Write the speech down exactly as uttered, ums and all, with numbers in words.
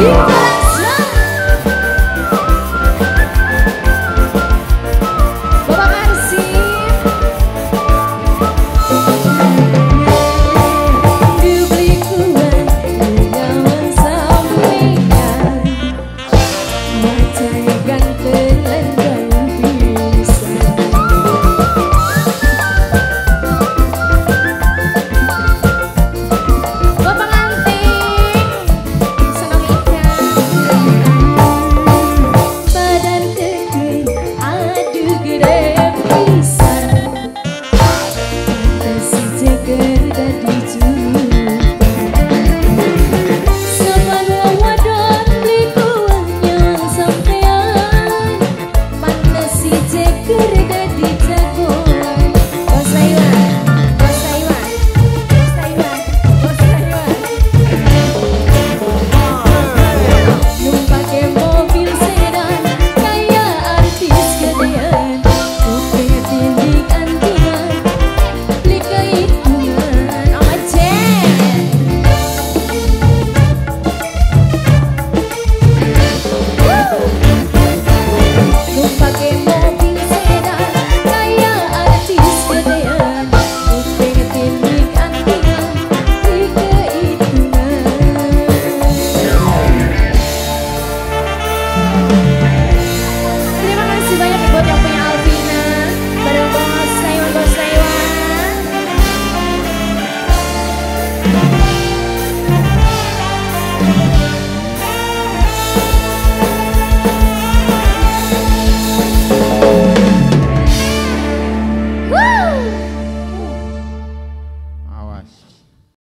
Kita